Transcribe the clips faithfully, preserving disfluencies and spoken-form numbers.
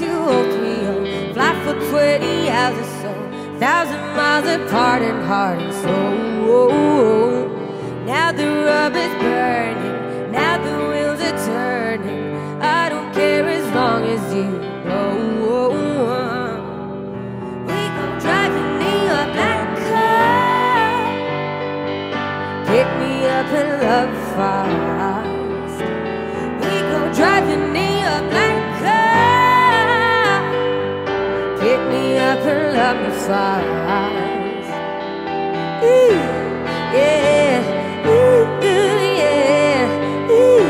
two oh three, oh, fly for twenty hours or so, thousand miles apart in heart and soul. Oh, oh, oh. Now the rubber's burning, now the wheels are turning, I don't care as long as you know. Pick me up and love fast. We go driving in your black car. Pick me up and love me fast. Ooh, yeah, ooh, ooh, yeah, ooh,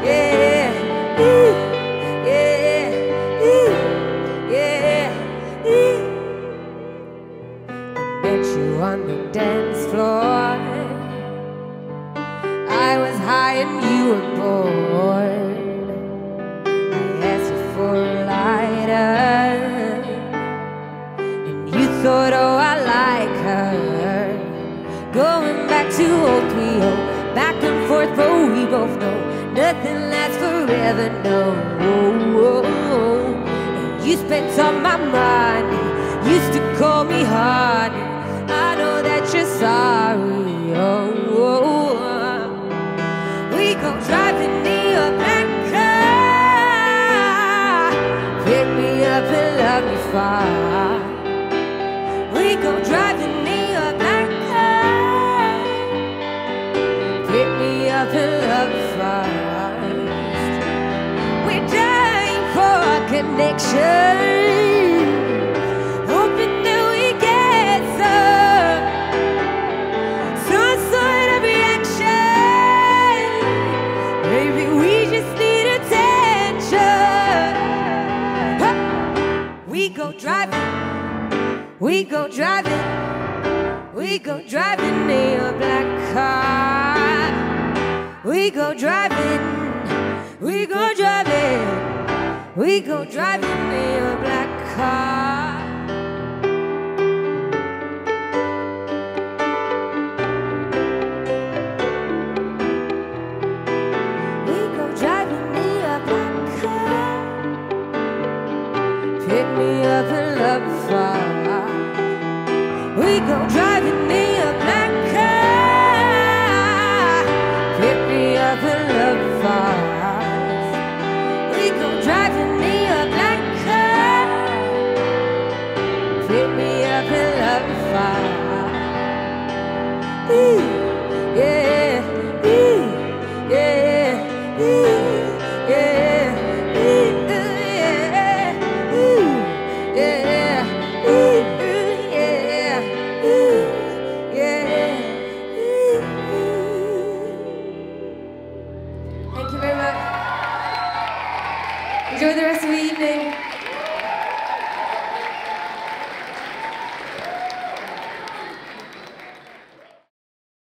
yeah, ooh, yeah, ooh, yeah, ooh, yeah, ooh, yeah, ooh. Met you on the dance floor, I was high and you were bored. I asked you for a lighter, and you thought, oh, I like her. Going back to old Rio, back and forth, but we both know nothing lasts forever, no. Oh, oh, oh. And you spent all my money, used to call me honey. I know that you're sorry, oh, oh, oh. We go driving in your black car. Pick me up and love me far. We go driving in your black car. Pick me up and love me fast. We're dying for a connection, hoping that we get some. We go driving, we go driving in a black car. We go driving, we go driving, we go driving in a black car. Pick me up and love me fast. We go driving in.